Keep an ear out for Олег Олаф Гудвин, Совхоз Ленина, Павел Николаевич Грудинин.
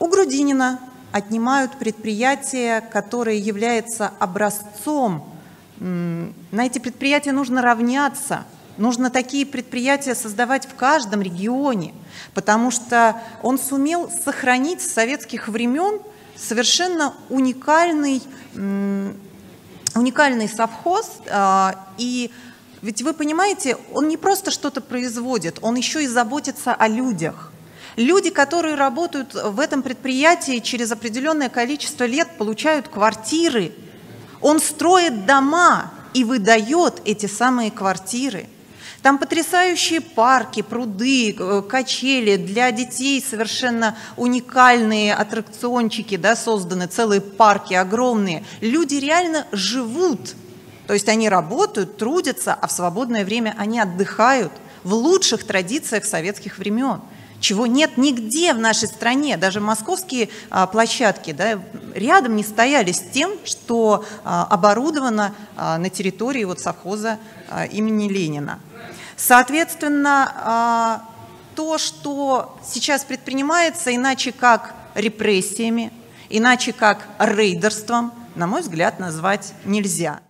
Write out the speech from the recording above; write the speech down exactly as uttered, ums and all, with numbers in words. У Грудинина отнимают предприятие, которое является образцом. На эти предприятия нужно равняться. Нужно такие предприятия создавать в каждом регионе, потому что он сумел сохранить с советских времен совершенно уникальный, уникальный совхоз. И ведь вы понимаете, он не просто что-то производит, он еще и заботится о людях. Люди, которые работают в этом предприятии, через определенное количество лет получают квартиры. Он строит дома и выдает эти самые квартиры. Там потрясающие парки, пруды, качели, для детей совершенно уникальные аттракциончики, да, созданы, целые парки огромные. Люди реально живут, то есть они работают, трудятся, а в свободное время они отдыхают в лучших традициях советских времен, чего нет нигде в нашей стране. Даже московские а, площадки, да, рядом не стояли с тем, что а, оборудовано а, на территории вот, совхоза а, имени Ленина. Соответственно, а, то, что сейчас предпринимается, иначе как репрессиями, иначе как рейдерством, на мой взгляд, назвать нельзя.